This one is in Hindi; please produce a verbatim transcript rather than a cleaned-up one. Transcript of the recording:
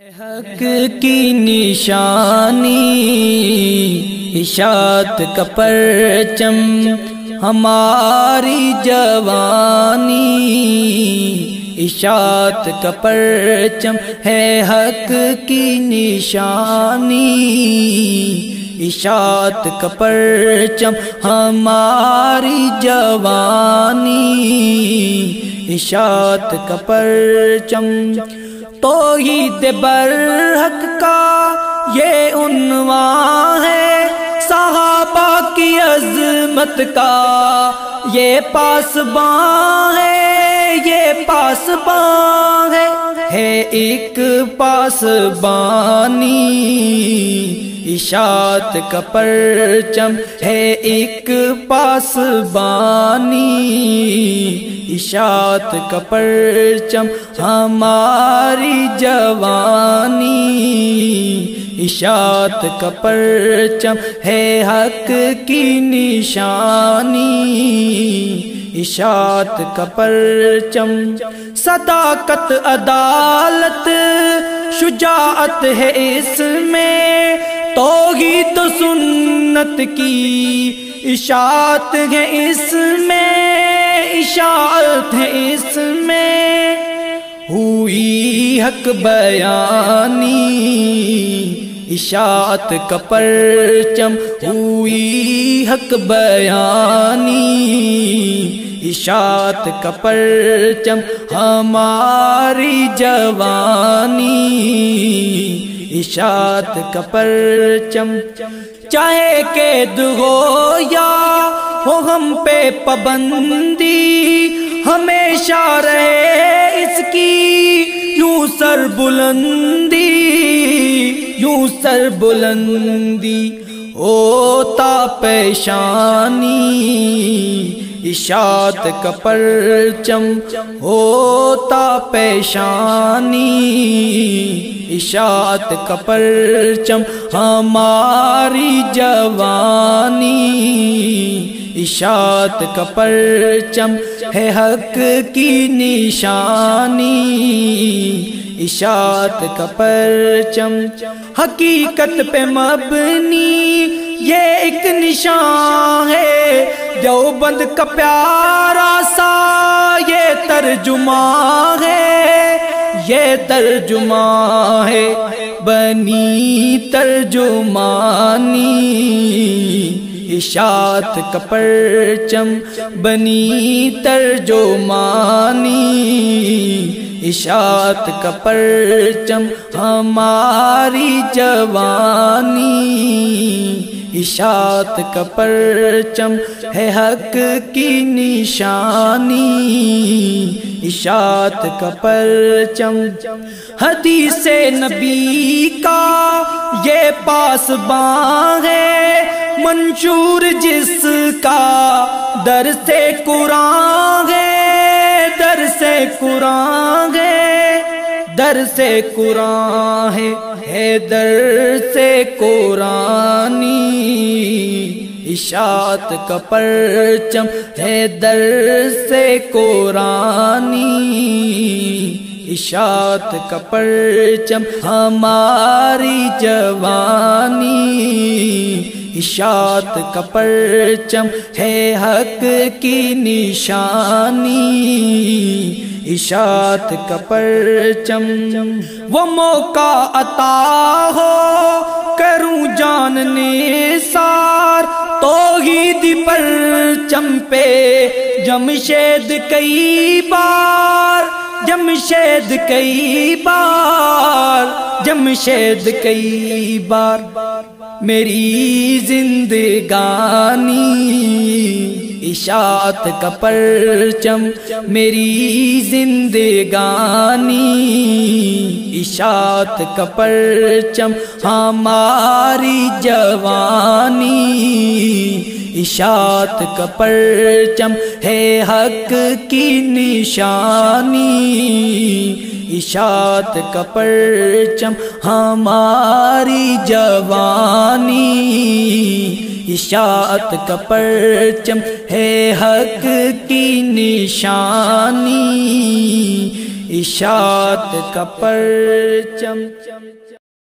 हक की निशानी इशात का परचम, हमारी जवानी इशात का परचम है। हक की निशानी इशात का परचम, हमारी जवानी इशात का परचम। तौहीद बरहक का ये उन्वान है, सहाबा की अजमत का ये पासबान है, ये पासबान है। है एक पासबानी इशात का परचम, है एक पासबानी इशात का परचम, हमारी जवानी इशात का परचम है। हक की निशानी इशात का परचम, सदाकत अदालत शुजाअत है इसमें, तौहीद तो सुन्नत की इशात है इसमें, इशात है इसमें। हुई हक बयानी इशात का परचम, हुई हक बयानी इशात का परचम, हमारी जवानी इशात का परचम। चाहे कैद हो या हो हम पे पाबंदी, हमेशा रहे इसकी यूं सर बुलंदी, यूं सर बुलंदी। होता पेशानी इशात का परचम, होता पेशानी इशात का परचम, हमारी जवानी इशात का परचम है। हक की निशानी इशात का परचम, हकीकत पे मबनी ये एक निशान है, देवबंद का प्यारा सा ये तर्जुमा है, ये तर्जुमा है। बनी तर्जुमानी इशात का परचम, बनी तर्जुमानी इशात का परचम, हमारी जवानी इशात का परचम है। हक की निशानी इशात का परचम, हदीसे नबी का ये पासबान है, मंशूर जिसका दर से कुरान है, दर से कुरान है, दर से कुरान है, है दर से कुरानी इशात का परचम, है दर से कुरानी इशात का परचम, हमारी जवानी इशात का परचम है। हक की निशानी इशात का परचम, वो मौका अता हो करूं जानने सार, तौहीदी परचम पे जमशेद कई बार, जमशेद कई बार, जमशेद कई बार। मेरी जिंदगानी इशात का परचम, मेरी जिंदगानी इशात का परचम, हमारी जवानी इशात का परचम है। हक की निशानी इशात का परचम, हमारी जवानी इशात का परचम है। हक की निशानी इशात का परचम।